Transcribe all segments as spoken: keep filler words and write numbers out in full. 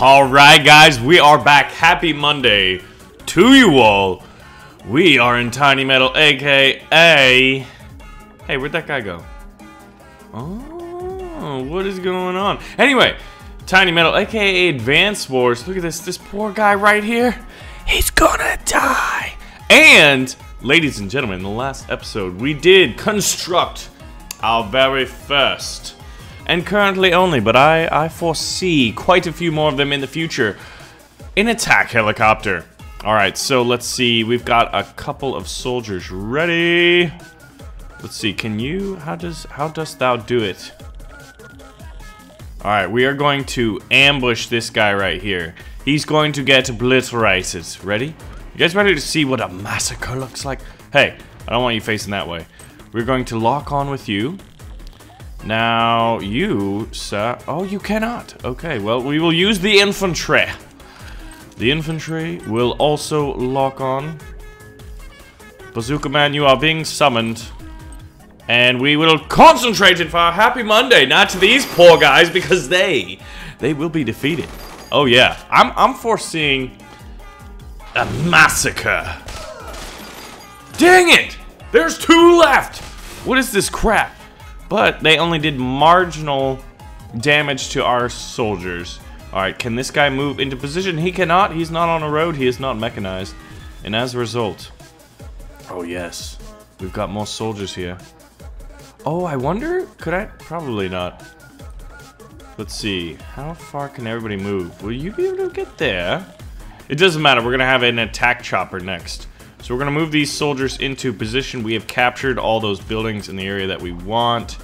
Alright guys, we are back. Happy Monday to you all. We are in Tiny Metal, aka... Hey, where'd that guy go? Oh, what is going on? Anyway, Tiny Metal, aka Advance Wars. Look at this, this poor guy right here. He's gonna die. And, ladies and gentlemen, in the last episode, we did construct our very first... And currently only, but I, I foresee quite a few more of them in the future. An attack helicopter. Alright, so let's see. We've got a couple of soldiers ready. Let's see, can you... How does how dost thou do it? Alright, we are going to ambush this guy right here. He's going to get obliterated. Ready? You guys ready to see what a massacre looks like? Hey, I don't want you facing that way. We're going to lock on with you. Now, you, sir... Oh, you cannot. Okay, well, we will use the infantry. The infantry will also lock on. Bazooka Man, you are being summoned. And we will concentrate it for a happy Monday. Not to these poor guys, because they... They will be defeated. Oh, yeah. I'm, I'm foreseeing... a massacre. Dang it! There's two left! What is this crap? But they only did marginal damage to our soldiers. Alright, can this guy move into position? He cannot. He's not on a road. He is not mechanized. And as a result... Oh, yes. We've got more soldiers here. Oh, I wonder... Could I... Probably not. Let's see. How far can everybody move? Will you be able to get there? It doesn't matter. We're going to have an attack chopper next. So we're going to move these soldiers into position. We have captured all those buildings in the area that we want.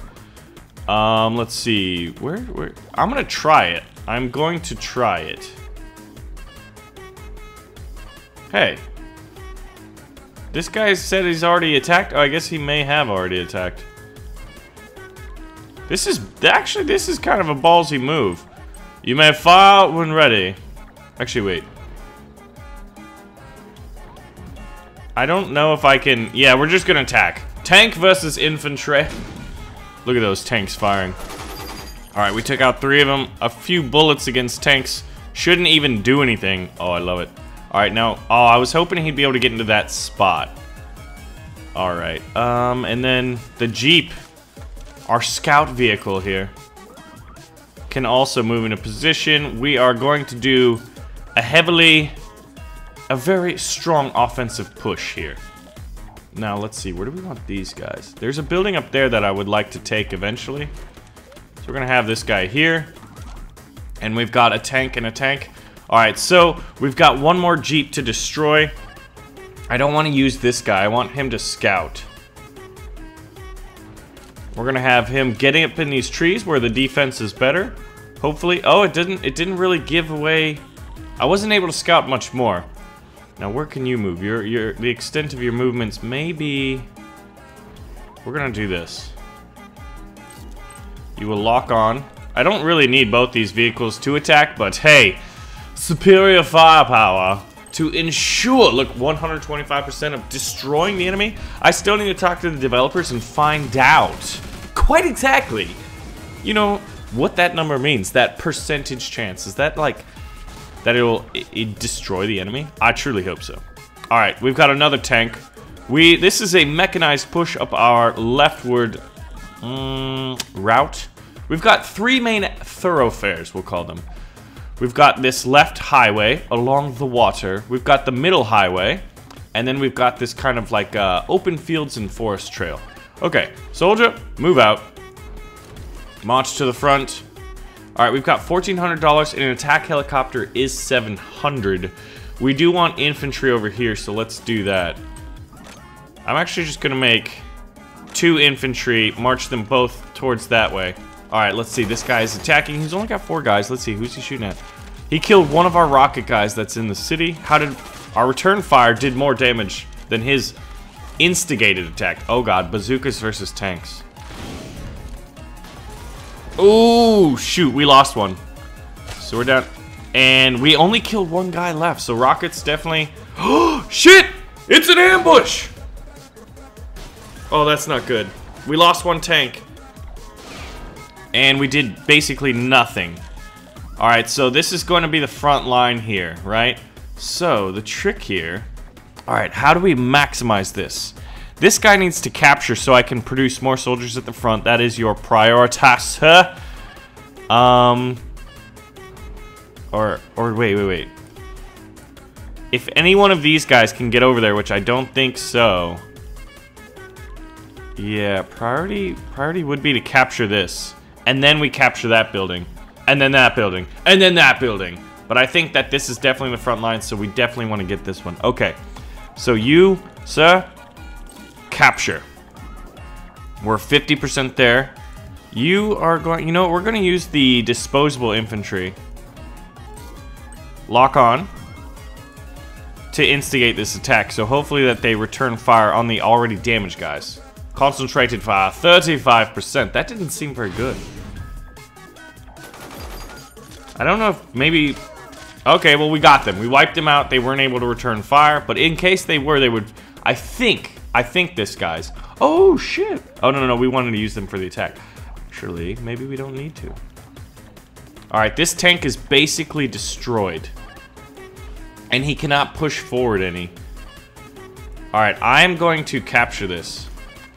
Um, let's see. Where, where? I'm going to try it. I'm going to try it. Hey. This guy said he's already attacked. Oh, I guess he may have already attacked. This is... Actually, this is kind of a ballsy move. You may fire when ready. Actually, wait. I don't know if I can... Yeah, we're just gonna attack. Tank versus infantry. Look at those tanks firing. Alright, we took out three of them. A few bullets against tanks. Shouldn't even do anything. Oh, I love it. Alright, now... Oh, I was hoping he'd be able to get into that spot. Alright. Um, and then the Jeep. Our scout vehicle here. Can also move into position. We are going to do a heavily... A very strong offensive push here. Now, let's see. Where do we want these guys? There's a building up there that I would like to take eventually. So we're going to have this guy here. And we've got a tank and a tank. Alright, so we've got one more Jeep to destroy. I don't want to use this guy. I want him to scout. We're going to have him getting up in these trees where the defense is better. Hopefully. Oh, it didn't, it didn't really give away... I wasn't able to scout much more. Now, where can you move? Your, your, the extent of your movements may be... We're gonna do this. You will lock on. I don't really need both these vehicles to attack, but hey! Superior firepower to ensure... Look, one hundred twenty-five percent of destroying the enemy? I still need to talk to the developers and find out quite exactly, you know, what that number means. That percentage chance. Is that like... That it'll it destroy the enemy? I truly hope so. Alright, we've got another tank. We This is a mechanized push up our leftward um, route. We've got three main thoroughfares, we'll call them. We've got this left highway along the water. We've got the middle highway. And then we've got this kind of like uh, open fields and forest trail. Okay, soldier, move out. March to the front. Alright, we've got fourteen hundred dollars, and an attack helicopter is seven hundred dollars. We do want infantry over here, so let's do that. I'm actually just going to make two infantry, march them both towards that way. Alright, let's see. This guy is attacking. He's only got four guys. Let's see. Who's he shooting at? He killed one of our rocket guys that's in the city. How did... Our return fire did more damage than his instigated attack. Oh, God. Bazookas versus tanks. Oh, shoot, we lost one. So we're down. And we only killed one guy left, so rockets definitely... Oh, shit! It's an ambush! Oh, that's not good. We lost one tank. And we did basically nothing. Alright, so this is going to be the front line here, right? So, the trick here... Alright, how do we maximize this? This guy needs to capture so I can produce more soldiers at the front. That is your prioritas, huh? Um... Or, or wait, wait, wait. If any one of these guys can get over there, which I don't think so... Yeah, priority, priority would be to capture this. And then we capture that building. And then that building. And then that building. But I think that this is definitely the front line, so we definitely want to get this one. Okay. So you, sir, capture. We're fifty percent there. You are going... You know what? We're going to use the disposable infantry. Lock on. To instigate this attack. So hopefully that they return fire on the already damaged guys. Concentrated fire, thirty-five percent. That didn't seem very good. I don't know if maybe... Okay, well, we got them. We wiped them out. They weren't able to return fire. But in case they were, they would... I think... I think this, guys. Oh, shit. Oh, no, no, no. We wanted to use them for the attack. Surely, maybe we don't need to. Alright, this tank is basically destroyed. And he cannot push forward any. Alright, I'm going to capture this.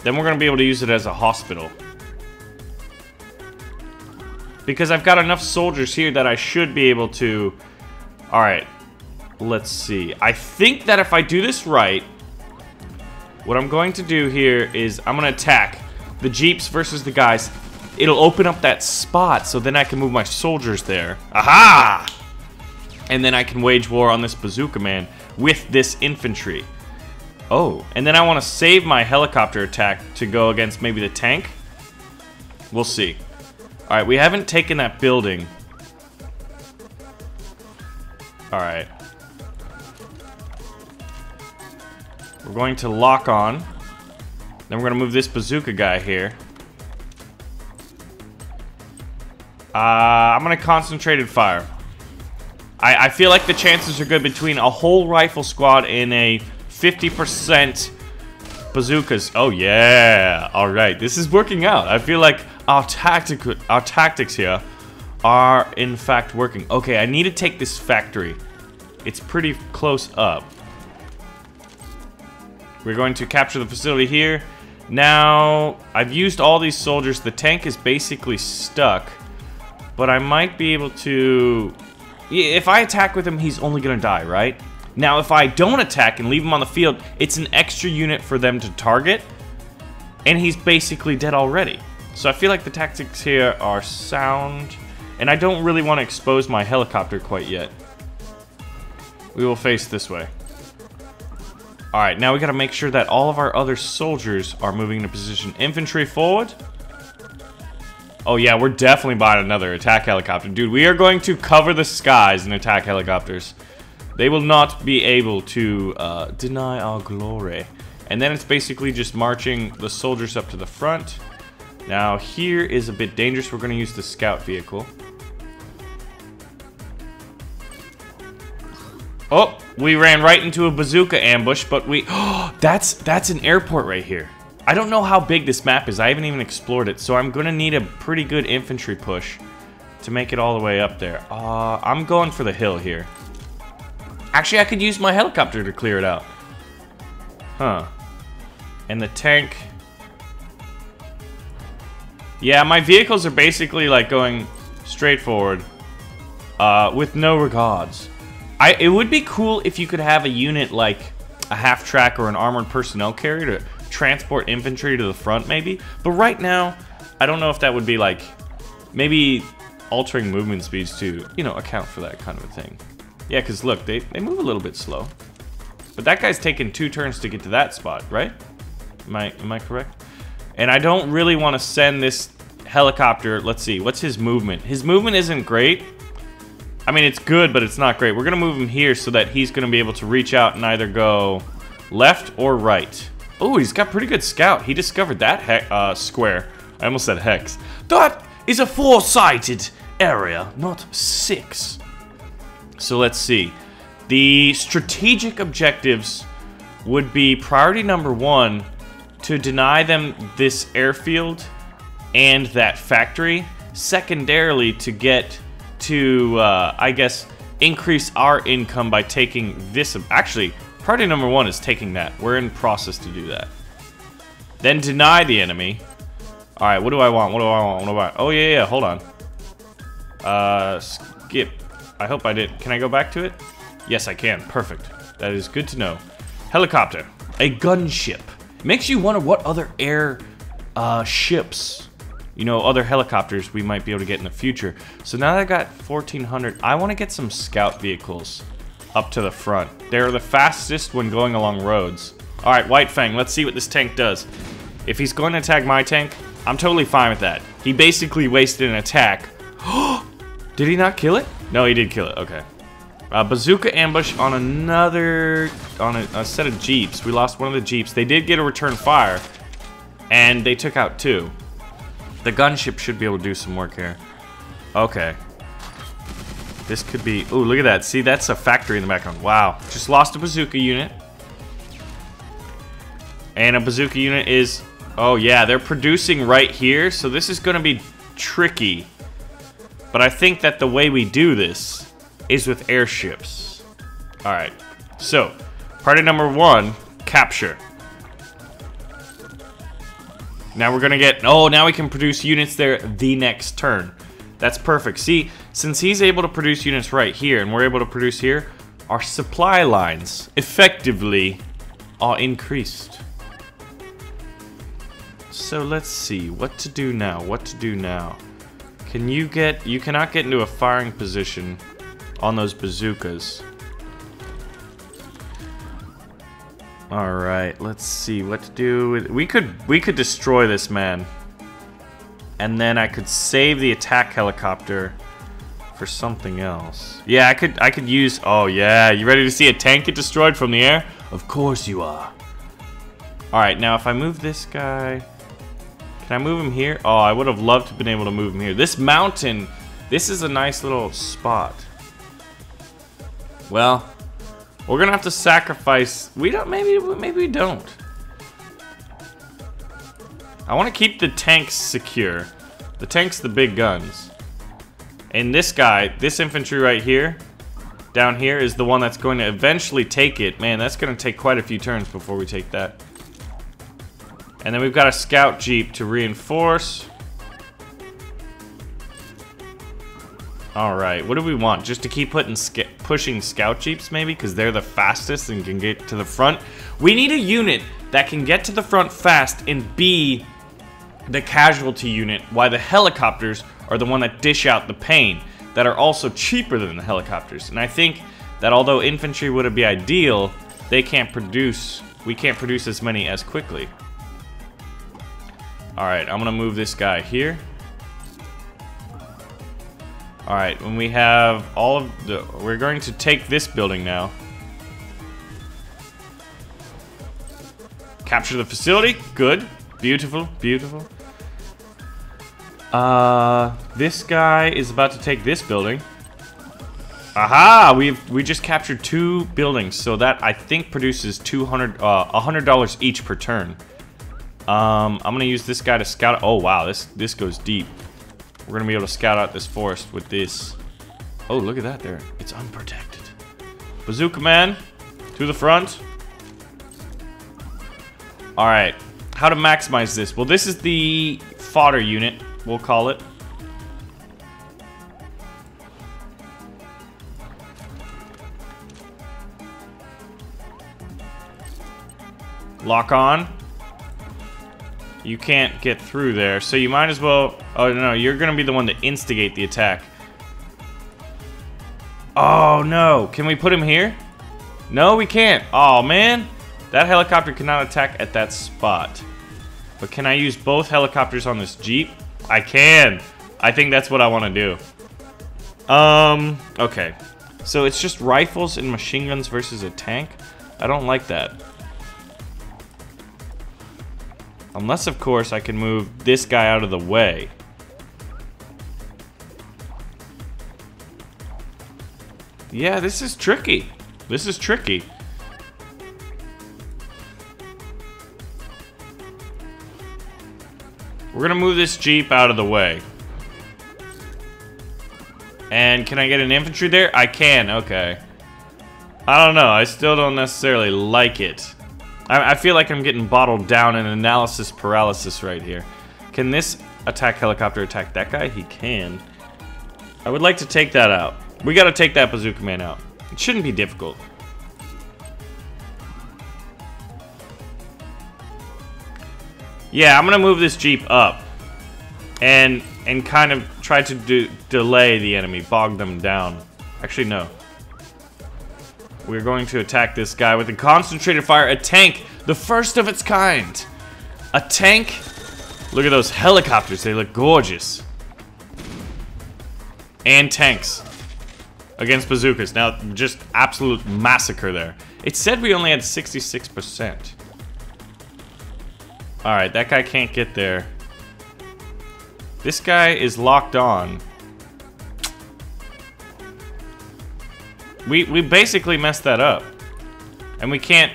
Then we're going to be able to use it as a hospital. Because I've got enough soldiers here that I should be able to... Alright. Let's see. I think that if I do this right... What I'm going to do here is I'm going to attack the jeeps versus the guys. It'll open up that spot so then I can move my soldiers there. Aha! And then I can wage war on this bazooka man with this infantry. Oh, and then I want to save my helicopter attack to go against maybe the tank. We'll see. Alright, we haven't taken that building. Alright. We're going to lock on. Then we're going to move this bazooka guy here. Uh, I'm going to concentrated fire. I, I feel like the chances are good between a whole rifle squad and a fifty percent bazookas. Oh, yeah. Alright, this is working out. I feel like... Our, tactic our tactics here are, in fact, working. Okay, I need to take this factory. It's pretty close up. We're going to capture the facility here. Now, I've used all these soldiers. The tank is basically stuck. But I might be able to... If I attack with him, he's only going to die, right? Now, if I don't attack and leave him on the field, it's an extra unit for them to target. And he's basically dead already. So I feel like the tactics here are sound, and I don't really want to expose my helicopter quite yet. We will face this way. Alright, now we gotta make sure that all of our other soldiers are moving into position. Infantry forward. Oh yeah, we're definitely buying another attack helicopter. Dude, we are going to cover the skies in attack helicopters. They will not be able to uh, deny our glory. And then it's basically just marching the soldiers up to the front. Now, here is a bit dangerous. We're going to use the scout vehicle. Oh, we ran right into a bazooka ambush, but we... Oh, that's, that's an airport right here. I don't know how big this map is. I haven't even explored it, so I'm going to need a pretty good infantry push to make it all the way up there. Uh, I'm going for the hill here. Actually, I could use my helicopter to clear it out. Huh. And the tank... Yeah, my vehicles are basically like going straight forward uh, with no regards. I, it would be cool if you could have a unit like a half-track or an armored personnel carrier to transport infantry to the front maybe. But right now, I don't know if that would be like maybe altering movement speeds to, you know, account for that kind of a thing. Yeah, because look, they, they move a little bit slow. But that guy's taking two turns to get to that spot, right? Am I, am I correct? And I don't really want to send this helicopter... Let's see, what's his movement? His movement isn't great. I mean, it's good, but it's not great. We're going to move him here so that he's going to be able to reach out and either go left or right. Oh, he's got pretty good scout. He discovered that he uh, square. I almost said hex. That is a four-sided area, not six. So let's see. The strategic objectives would be priority number one... to deny them this airfield and that factory. Secondarily, to get to, uh, I guess, increase our income by taking this. Actually, priority number one is taking that. We're in process to do that. Then deny the enemy. Alright, what do I want? What do I want? What do I want? Oh, yeah, yeah, hold on. Uh, skip. I hope I did. Can I go back to it? Yes, I can. Perfect. That is good to know. Helicopter. A gunship. Makes you wonder what other air uh, ships, you know, other helicopters we might be able to get in the future. So now that I got fourteen hundred, I want to get some scout vehicles up to the front. They're the fastest when going along roads. All right, White Fang, let's see what this tank does. If he's going to attack my tank, I'm totally fine with that. He basically wasted an attack. Did he not kill it? No, he did kill it. Okay. Uh, bazooka ambush on another, on a, a set of jeeps. We lost one of the jeeps. They did get a return fire, and they took out two. The gunship should be able to do some work here. Okay. This could be, ooh, look at that. See, that's a factory in the background. Wow. Just lost a bazooka unit. And a bazooka unit is, oh yeah, they're producing right here, so this is going to be tricky. But I think that the way we do this is with airships. Alright, so priority number one, capture. Now we're gonna get, oh, now we can produce units there the next turn. That's perfect. See, since he's able to produce units right here and we're able to produce here, our supply lines effectively are increased. So let's see what to do now, what to do now. Can you get, you cannot get into a firing position on those bazookas. All right, let's see what to do. We could we could destroy this man, and then I could save the attack helicopter for something else. Yeah, I could I could use. Oh yeah, you ready to see a tank get destroyed from the air? Of course you are. All right, now if I move this guy, can I move him here? Oh, I would have loved to have been able to move him here. This mountain, this is a nice little spot. Well, we're gonna have to sacrifice. We don't. Maybe. Maybe we don't. I want to keep the tanks secure. The tanks, the big guns. And this guy, this infantry right here, down here, is the one that's going to eventually take it. Man, that's gonna take quite a few turns before we take that. And then we've got a scout jeep to reinforce. All right, what do we want? Just to keep putting sc pushing scout jeeps, maybe, because they're the fastest and can get to the front. We need a unit that can get to the front fast and be the casualty unit, while the helicopters are the one that dish out the pain, that are also cheaper than the helicopters. And I think that although infantry would be ideal, they can't produce, we can't produce as many as quickly. All right, I'm gonna move this guy here. Alright, when we have all of the... We're going to take this building now. Capture the facility. Good. Beautiful. Beautiful. Uh, this guy is about to take this building. Aha! We've, we just captured two buildings, so that, I think, produces two hundred, uh, one hundred dollars each per turn. Um, I'm going to use this guy to scout... Oh, wow. This, this goes deep. We're gonna be able to scout out this forest with this. Oh, look at that there. It's unprotected. Bazooka man, to the front. All right, how to maximize this? Well, this is the fodder unit, we'll call it. Lock on. You can't get through there, so you might as well... Oh, no, you're going to be the one to instigate the attack. Oh, no. Can we put him here? No, we can't. Oh, man. That helicopter cannot attack at that spot. But can I use both helicopters on this jeep? I can. I think that's what I want to do. Um, okay. So it's just rifles and machine guns versus a tank? I don't like that. Unless, of course, I can move this guy out of the way. Yeah, this is tricky. This is tricky. We're gonna move this Jeep out of the way. And can I get an infantry there? I can, okay. I don't know, I still don't necessarily like it. I, I feel like I'm getting bottled down in analysis paralysis right here. Can this attack helicopter attack that guy? He can. I would like to take that out. We gotta take that bazooka man out. It shouldn't be difficult. Yeah, I'm gonna move this Jeep up. And and kind of try to do, delay the enemy, bog them down. Actually, no. We're going to attack this guy with a concentrated fire, a tank, the first of its kind. A tank. Look at those helicopters, they look gorgeous. And tanks against bazookas. Now, just absolute massacre there. It said we only had sixty-six percent. All right, that guy can't get there. This guy is locked on. We, we basically messed that up. And we can't...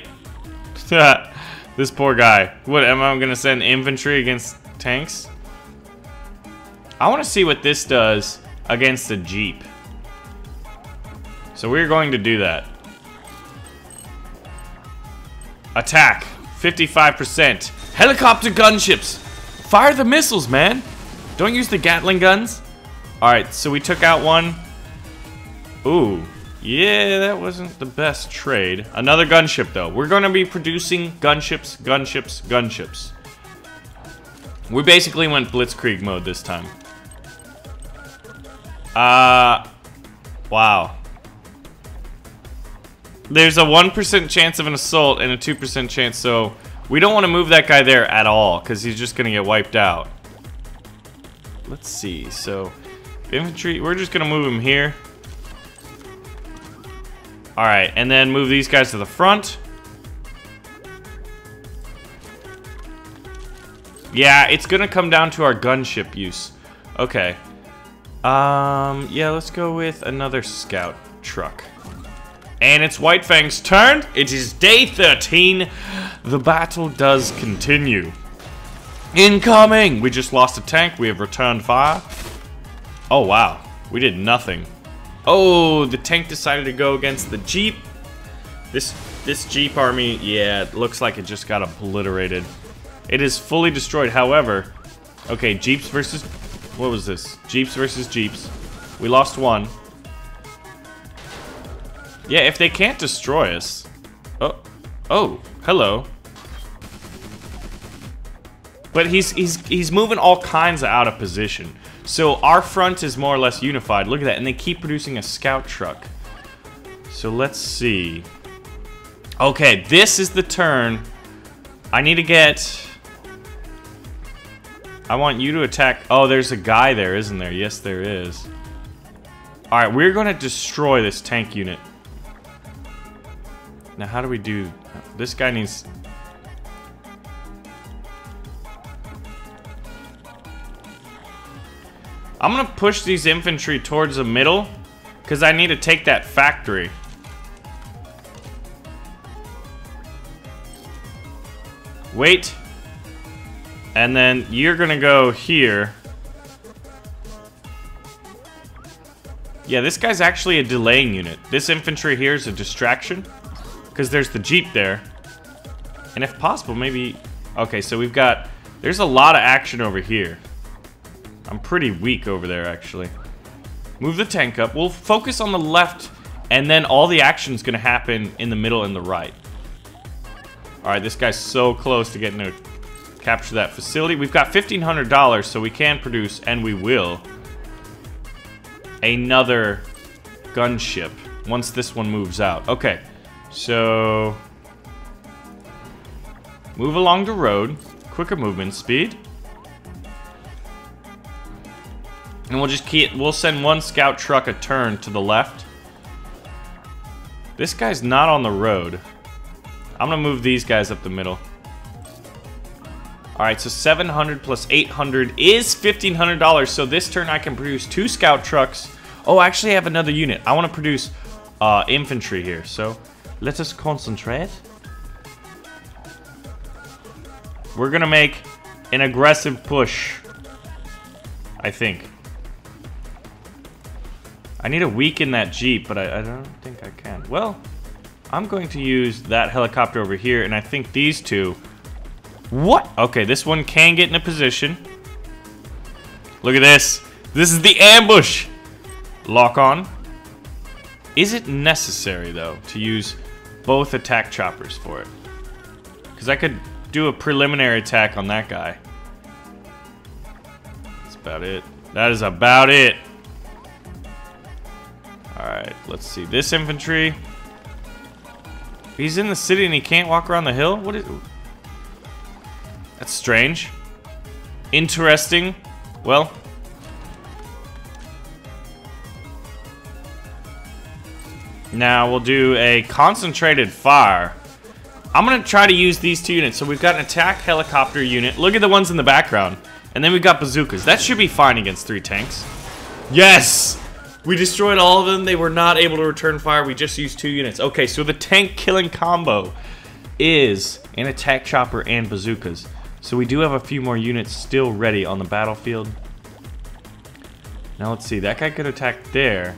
This poor guy. What, am I gonna send infantry against tanks? I wanna see what this does against a Jeep. So we're going to do that. Attack. fifty-five percent. Helicopter gunships! Fire the missiles, man! Don't use the Gatling guns. Alright, so we took out one. Ooh. Yeah, that wasn't the best trade. Another gunship, though. We're going to be producing gunships, gunships, gunships. We basically went Blitzkrieg mode this time. Uh, wow. There's a one percent chance of an assault and a two percent chance, so we don't want to move that guy there at all, because he's just going to get wiped out. Let's see, so infantry, we're just gonna move him here. Alright, and then move these guys to the front. Yeah, it's gonna come down to our gunship use. Okay. Um, yeah, let's go with another scout truck. And it's White Fang's turn. It is day thirteen. The battle does continue. Incoming! We just lost a tank. We have returned fire. Oh, wow. We did nothing. Oh, the tank decided to go against the Jeep. This this Jeep army, yeah, it looks like it just got obliterated. It is fully destroyed. However, okay, Jeeps versus... What was this? Jeeps versus Jeeps. We lost one. Yeah, if they can't destroy us... Oh, oh, hello. But he's, he's, he's moving all kinds of out of position. So our front is more or less unified. Look at that. And they keep producing a scout truck. So let's see. Okay, this is the turn. I need to get... I want you to attack... Oh, there's a guy there, isn't there? Yes, there is. Alright, we're going to destroy this tank unit. Now, how do we do... This guy needs... I'm going to push these infantry towards the middle because I need to take that factory. Wait. And then you're going to go here. Yeah, this guy's actually a delaying unit. This infantry here is a distraction because there's the Jeep there. And if possible, maybe... Okay, so we've got... There's a lot of action over here. I'm pretty weak over there, actually. Move the tank up. We'll focus on the left, and then all the action's going to happen in the middle and the right. Alright, this guy's so close to getting to capture that facility. We've got fifteen hundred dollars, so we can produce, and we will, another gunship once this one moves out. Okay, so... Move along the road. Quicker movement speed. And we'll just keep, we'll send one scout truck a turn to the left. This guy's not on the road. I'm gonna move these guys up the middle. Alright, so seven hundred plus eight hundred is fifteen hundred dollars. So this turn I can produce two scout trucks. Oh, actually I have another unit. I want to produce uh, infantry here. So let us concentrate. We're gonna make an aggressive push, I think. I need to weaken that Jeep, but I, I don't think I can. Well, I'm going to use that helicopter over here, and I think these two... What? Okay, this one can get in a position. Look at this. This is the ambush! Lock on. Is it necessary, though, to use both attack choppers for it? Because I could do a preliminary attack on that guy. That's about it. That is about it. Alright, let's see. This infantry. He's in the city and he can't walk around the hill? What is... That's strange. Interesting. Well... Now we'll do a concentrated fire. I'm going to try to use these two units. So we've got an attack helicopter unit. Look at the ones in the background. And then we've got bazookas. That should be fine against three tanks. Yes! We destroyed all of them. They were not able to return fire. We just used two units. Okay, so the tank killing combo is an attack chopper and bazookas. So we do have a few more units still ready on the battlefield. Now let's see. That guy could attack there.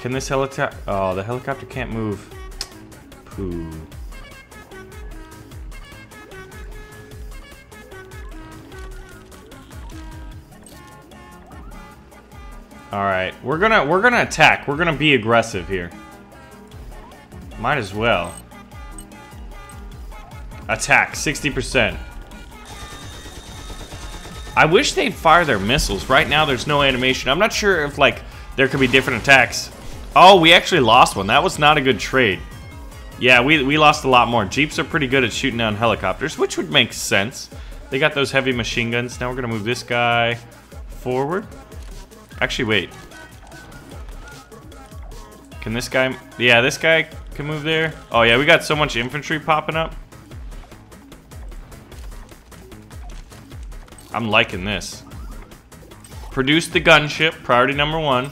Can this helicopter... Oh, the helicopter can't move. Pooh. Alright, we're gonna we're gonna attack. We're gonna be aggressive here. Might as well. Attack, sixty percent. I wish they'd fire their missiles. Right now there's no animation. I'm not sure if like there could be different attacks. Oh, we actually lost one. That was not a good trade. Yeah, we, we lost a lot more. Jeeps are pretty good at shooting down helicopters, which would make sense. They got those heavy machine guns. Now we're gonna move this guy forward. Actually, wait. Can this guy... Yeah, this guy can move there. Oh, yeah, we got so much infantry popping up. I'm liking this. Produce the gunship, priority number one.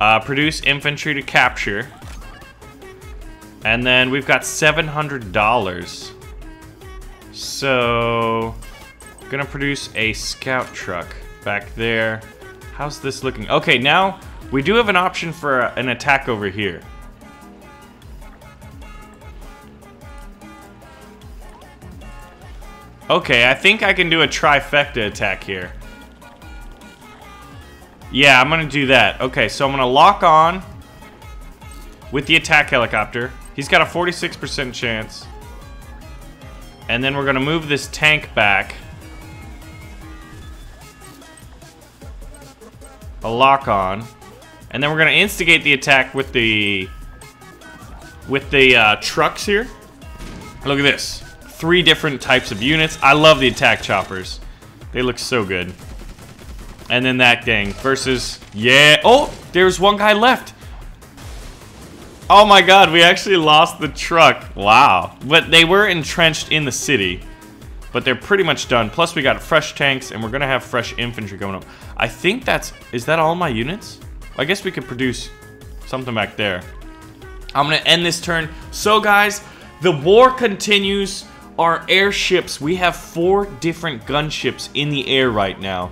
Uh, produce infantry to capture. And then we've got seven hundred dollars. So... Gonna produce a scout truck back there. How's this looking? Okay, now we do have an option for a, an attack over here. Okay, I think I can do a trifecta attack here. Yeah, I'm gonna do that. Okay, so I'm gonna lock on with the attack helicopter. He's got a forty-six percent chance. And then we're gonna move this tank back. A lock on, and then we're gonna instigate the attack with the with the uh, trucks here. Look at this, three different types of units. I love the attack choppers; they look so good. And then that gang versus yeah. Oh, there's one guy left. Oh my God, we actually lost the truck. Wow, but they were entrenched in the city. But they're pretty much done. Plus, we got fresh tanks, and we're going to have fresh infantry going up. I think that's... Is that all my units? I guess we could produce something back there. I'm going to end this turn. So, guys, the war continues. Our airships. We have four different gunships in the air right now.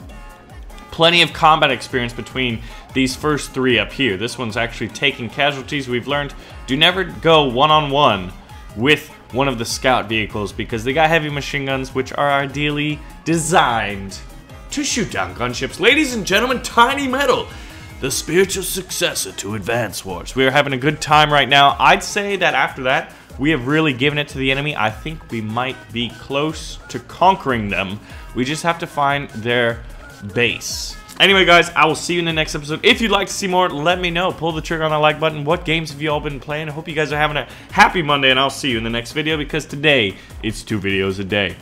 Plenty of combat experience between these first three up here. This one's actually taking casualties. We've learned do never go one-on-one with... one of the scout vehicles because they got heavy machine guns which are ideally designed to shoot down gunships. Ladies and gentlemen, Tiny Metal, the spiritual successor to Advance Wars. We are having a good time right now. I'd say that after that, we have really given it to the enemy. I think we might be close to conquering them. We just have to find their base. Anyway, guys, I will see you in the next episode. If you'd like to see more, let me know. Pull the trigger on that like button. What games have you all been playing? I hope you guys are having a happy Monday, and I'll see you in the next video because today, it's two videos a day.